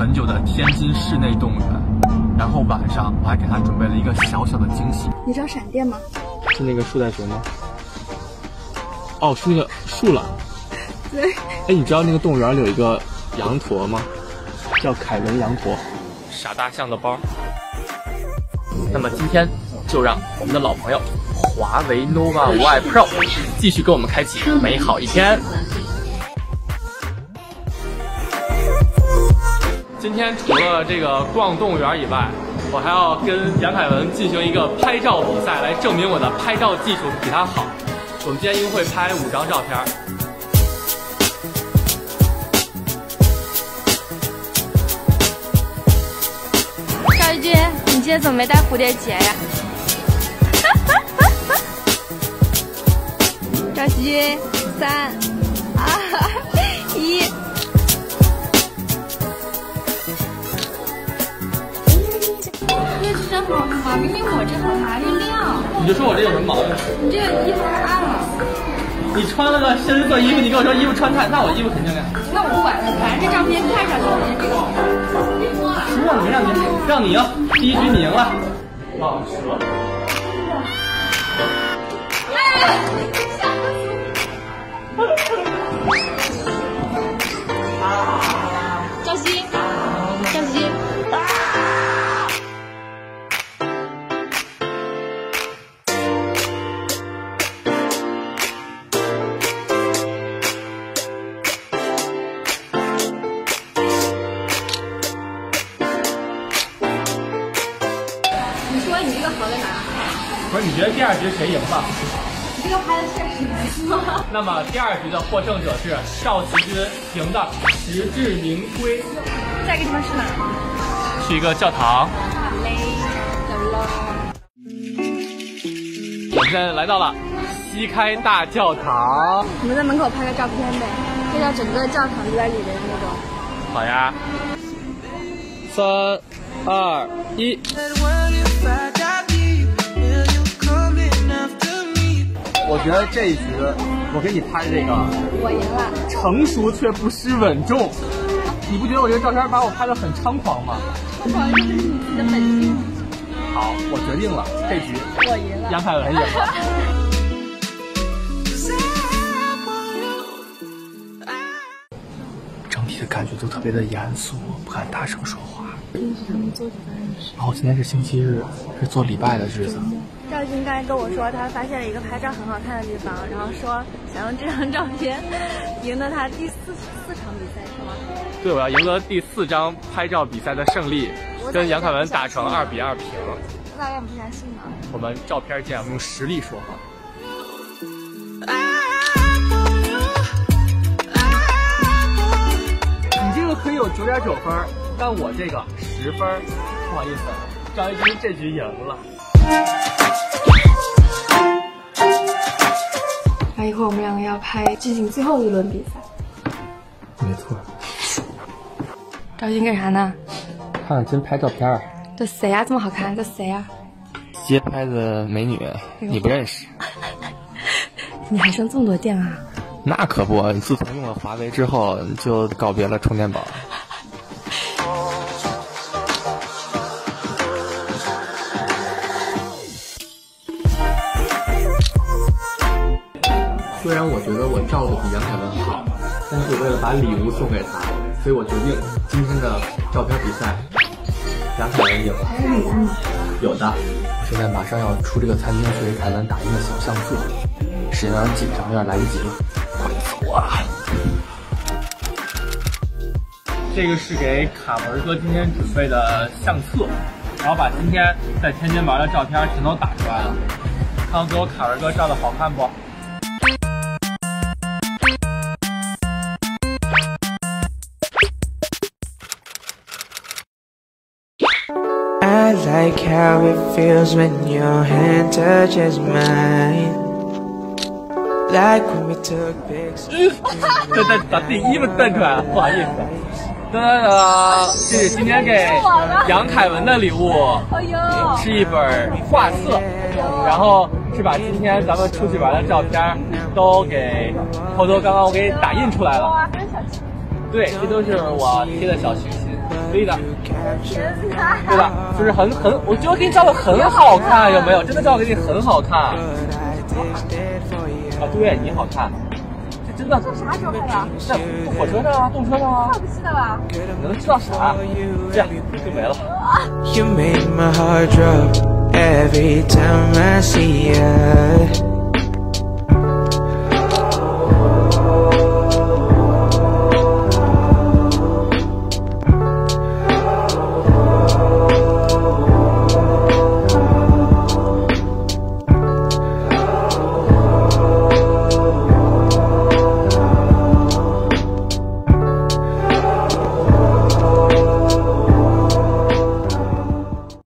很久的天津室内动物园，然后晚上我还给他准备了一个小小的惊喜。你知道闪电吗？是那个树袋熊吗？哦，是那个树懒。对。哎，你知道那个动物园里有一个羊驼吗？叫凯文羊驼。傻大象的包。那么今天就让我们的老朋友华为 nova 5i Pro 继续跟我们开启美好一天。 今天除了这个逛动物园以外，我还要跟杨凯雯进行一个拍照比赛，来证明我的拍照技术比她好。我们今天一共会拍5张照片。赵一军，你今天怎么没带蝴蝶结呀？赵一军，3、2、1。 真好看吗？明明我这好看，还亮。你就说我这有什么毛病？你这个衣服太暗了。你穿了个深色衣服，你跟我说衣服穿太，那我衣服肯定亮。那我不管了，反正这照片看上去就是这个。输了，没让你赢，第一局你赢了。忘输了。哎，吓死我！啊！赵鑫，赵鑫。 你觉得第二局谁赢吧？这个拍的确实不错。那么第二局的获胜者是赵奇军赢的实至名归。下一个地方是哪？去一个教堂。好嘞，走喽。我们现在来到了西开大教堂。我们在门口拍个照片呗，拍到整个教堂都在里面那种。好呀。3、2、1。 我觉得这一局我给你拍这个，我赢了。成熟却不失稳重，你不觉得我这个照片把我拍得很猖狂吗？猖狂就是你自己的本性。好，我决定了，这局我赢了，杨凯雯赢了。整体的感觉都特别的严肃，不敢大声说话。今天是咱们做礼拜的事。哦，今天是星期日，是做礼拜的日子。 赵鑫刚才跟我说，他发现了一个拍照很好看的地方，然后说想用这张照片赢得他第四场比赛，是吗？对，我要赢得第4张拍照比赛的胜利，跟杨凯雯打成2比2平。我咋也不相信呢？我们照片见，我们用实力说话。 你这个可以有9.9分，但我这个10分，不好意思，赵一军这局赢了。 那一会儿我们两个要拍进行最后一轮比赛。没错。赵鑫干啥呢？看看今拍照片。这谁呀、啊？这么好看？这谁呀、啊？街拍的美女，你不认识？你还剩这么多电啊？那可不，自从用了华为之后，就告别了充电宝。 虽然我觉得我照的比杨凯雯好，但是我为了把礼物送给她，所以我决定今天的照片比赛，杨凯雯赢了。有的，我现在马上要出这个餐厅去给凯雯打印的小相册，时间有点紧张，有点来不及了，快走啊！这个是给凯雯哥今天准备的相册，然后把今天在天津玩的照片全都打出来了，看给我凯雯哥照的好看不？ I like how it feels when your hand touches mine. Like when we took pictures. 把自己衣服蹬出来了，不好意思。哒哒哒，这是今天给杨凯雯的礼物，是一本画册，然后是把今天咱们出去玩的照片都给偷偷刚刚我给打印出来了。对，这都是我贴的小心心。可以的，对吧？就是很，我觉得给你照的很好看，有没有？真的照的给你很好看。啊，对，你好看。 真的？坐啥车呀？在火车上啊，动车上啊。看不起的吧？你能知道啥？这样就没了。You make my heart drop every time I see you.